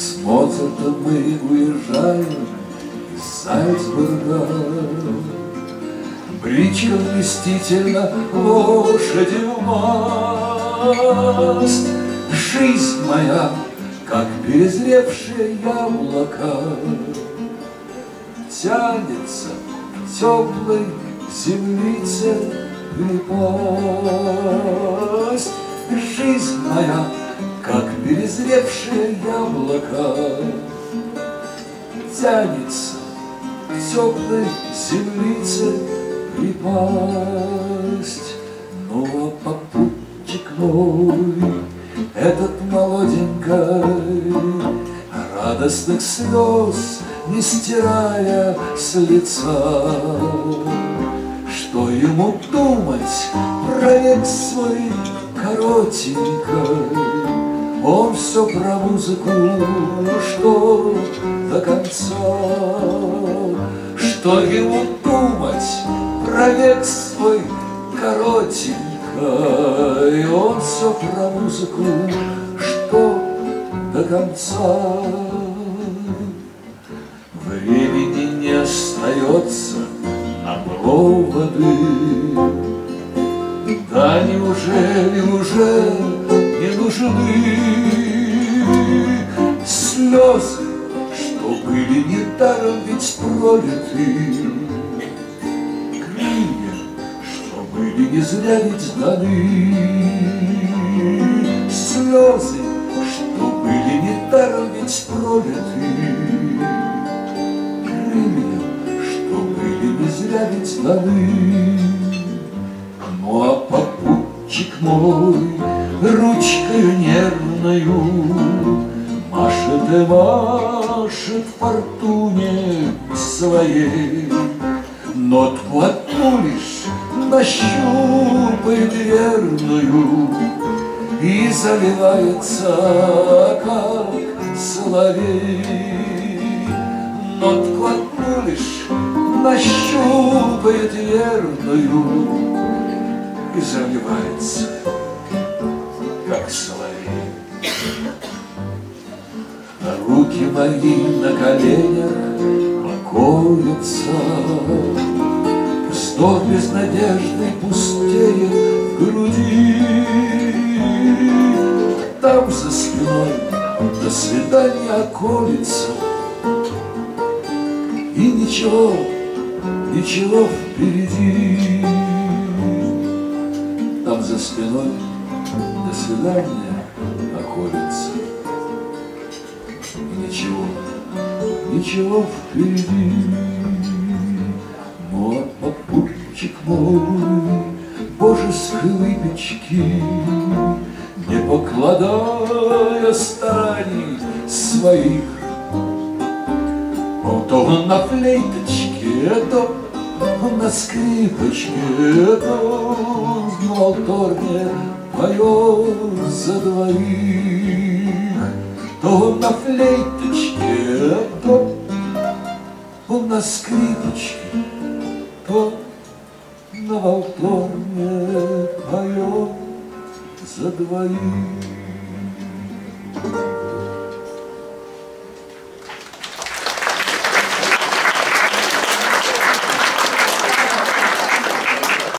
С Моцартом мы уезжаем из Зальцбурга. Бричка вместительно, лошади в масть. Жизнь моя, как перезревшие яблока, тянется к теплой землице припасть. Жизнь моя, как перезревшие яблока, тянется к теплой землице припасть. Ну а попутчик мой, этот молоденький, радостных слез не стирая с лица, что ему думать про век свой коротенький, он все про музыку, что до конца, что ему думать про век свой коротенький, он все про музыку, что до конца. Времени не остается на проводы, да неужели не нужны слезы, что были недаром ведь пролиты, крылья, что были не зря ведь даны, слезы, что были недаром ведь пролиты, крылья, что были не зря ведь даны. Ну а попутчик мой ручкою нервною машет и машет фортуне своей, нотку одну лишь нащупает верную и заливается, как соловей, нотку одну лишь нащупает верную и заливается, как соловей. Руки мои на коленях покоятся, вздох без надежды пустеет в груди. Там за спиной до свидания околится, и ничего, ничего впереди. Там за спиной до свидания находится, и ничего, ничего впереди. Но попутчик мой божеской выпечки, не покладая стараний своих, то он на флейточке, то он на скрипочке, то в молторне поет за двоих, то он на флейточке, то он на скрипочке, то на молторне поет за двоих.